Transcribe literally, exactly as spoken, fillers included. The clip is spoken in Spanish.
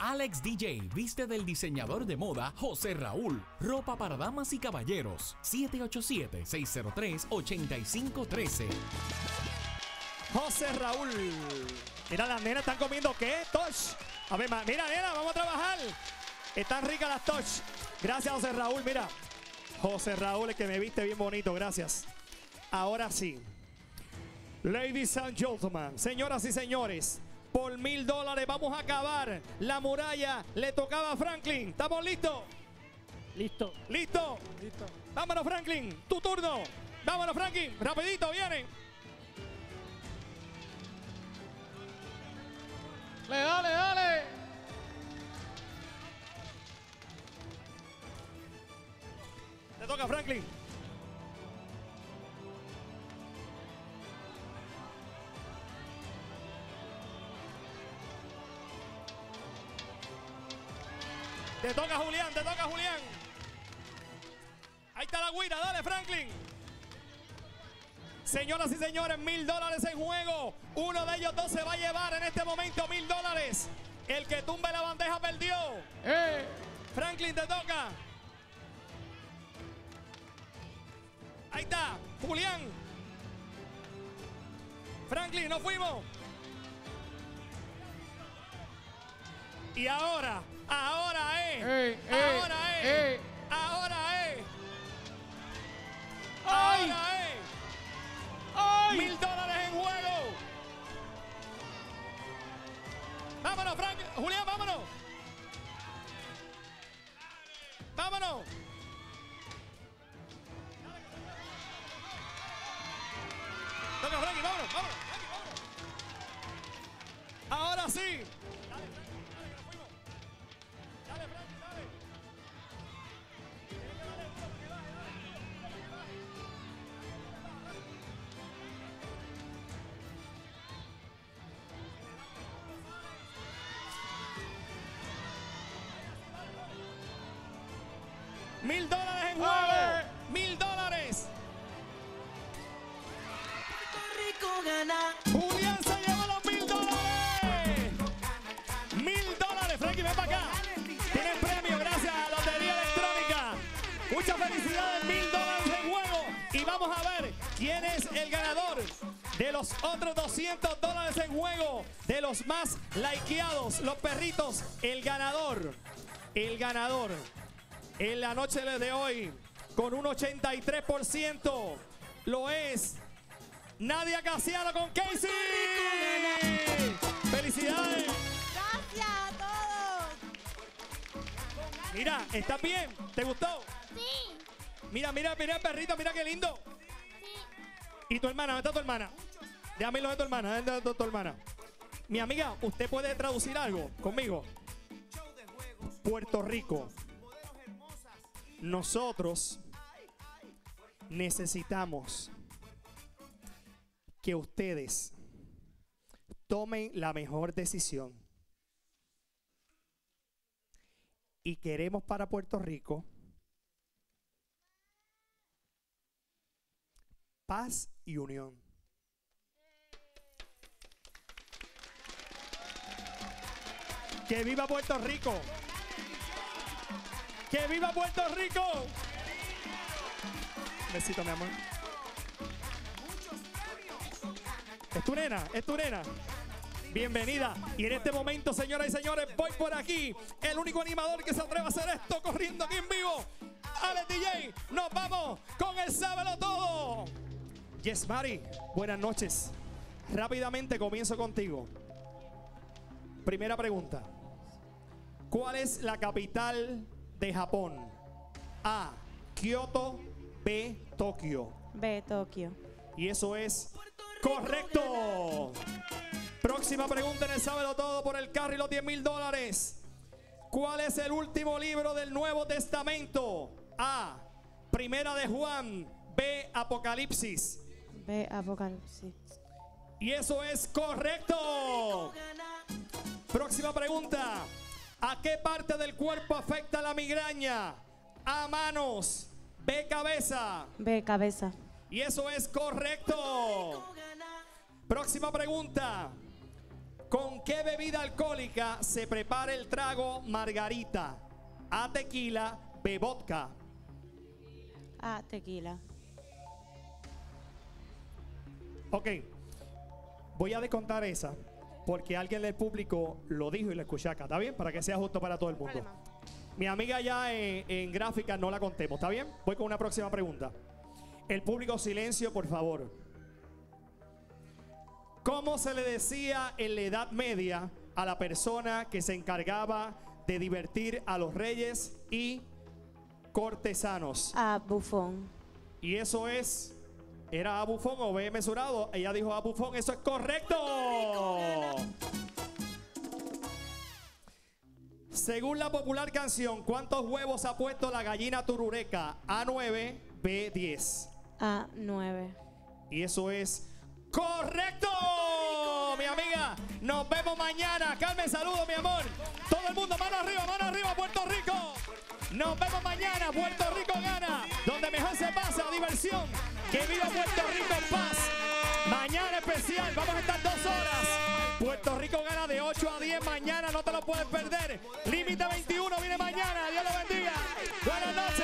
Alex D J viste del diseñador de moda José Raúl. Ropa para damas y caballeros. siete ocho siete, seis cero tres, ocho cinco uno tres. José Raúl. Mira, las nenas están comiendo ¿qué? Tosh. A ver, mira, nena, vamos a trabajar. Están ricas las Tosh. Gracias, José Raúl. Mira, José Raúl, el que me viste bien bonito. Gracias. Ahora sí. Ladies and gentlemen, señoras y señores. Por mil dólares vamos a acabar la muralla. Le tocaba a Franklin. ¿Estamos listos? Listo. ¿Listo? Listo. Vámonos, Franklin. Tu turno. Vámonos, Franklin. Rapidito, viene. Le dale, dale. Te toca, Franklin. Te toca, Julián, te toca, Julián. Ahí está la guira, dale, Franklin. Señoras y señores, mil dólares en juego. Uno de ellos dos se va a llevar en este momento mil dólares. El que tumbe la bandeja perdió. Eh. Franklin, te toca. Ahí está, Julián. Franklin, nos fuimos. Y ahora, ahora es, eh, eh, ahora es, eh. ahora es, ¡ay! ahora es, ¡ay! mil dólares en juego. Vámonos, Frank, Julián, vámonos. Vámonos. Toca, Frankie, vámonos, vámonos, Frankie, vámonos. Ahora sí. Dale, Frankie. Mil dólares en juego, mil dólares. Puerto Rico gana. Julián se lleva los mil dólares. Mil dólares, Frankie, ven para acá. Tienes premio, gracias a Lotería Electrónica. Muchas felicidades, mil dólares en juego. Y vamos a ver quién es el ganador de los otros doscientos dólares en juego. De los más likeados, los perritos. El ganador, el ganador. En la noche de hoy, con un ochenta y tres por ciento, lo es Nadia Casiano con Casey. ¡Felicidades! Gracias a todos. Mira, ¿estás bien? ¿Te gustó? Sí. Mira, mira, mira el perrito, mira qué lindo. Sí. ¿Y tu hermana? ¿Dónde está tu hermana? Déjame lo de tu hermana, déjame lo de tu hermana. Mi amiga, ¿usted puede traducir algo conmigo? Puerto Rico. Nosotros necesitamos que ustedes tomen la mejor decisión y queremos para Puerto Rico paz y unión. ¡Que viva Puerto Rico! ¡Que viva Puerto Rico! Besito, mi amor. Es tu nena, es tu nena. Bienvenida. Y en este momento, señoras y señores, voy por aquí. El único animador que se atreve a hacer esto corriendo aquí en vivo. Alex D J, nos vamos con el Sábelo Todo. Yes, Mari, buenas noches. Rápidamente comienzo contigo. Primera pregunta. ¿Cuál es la capital de Japón? A, Kyoto. B, Tokio. B, Tokio. Y eso es correcto. Próxima pregunta en el Sábelo Todo por el carro y los diez mil dólares. ¿Cuál es el último libro del Nuevo Testamento? A, Primera de Juan. B, Apocalipsis. B, Apocalipsis. Y eso es correcto. Próxima pregunta. ¿A qué parte del cuerpo afecta la migraña? A, manos. B, cabeza. B, cabeza. Y eso es correcto. Próxima pregunta. ¿Con qué bebida alcohólica se prepara el trago Margarita? A, tequila, B, vodka. A, tequila. Ok, voy a descontar esa porque alguien del público lo dijo y lo escuché acá, ¿está bien? Para que sea justo para todo el mundo. Problema. Mi amiga ya en, en gráfica no la contemos, ¿está bien? Voy con una próxima pregunta. El público, silencio, por favor. ¿Cómo se le decía en la Edad Media a la persona que se encargaba de divertir a los reyes y cortesanos? A Buffon. Y eso es... ¿Era a Buffon o B mesurado? Ella dijo a Buffon. ¡Eso es correcto! Según la popular canción, ¿cuántos huevos ha puesto la gallina turureca? A nueve, B diez. A nueve. Y eso es correcto, mi amiga. Nos vemos mañana. Carmen, saludos, mi amor. Todo el mundo, mano arriba, mano arriba, Puerto Rico. Nos vemos mañana. Puerto Rico gana. Donde mejor se pasa, diversión. Que viva Puerto Rico en paz. Mañana especial. Vamos a estar dos horas. Puerto Rico gana de ocho a diez mañana, no te lo puedes perder. Límite veintiuno viene mañana, Dios lo bendiga. Buenas noches.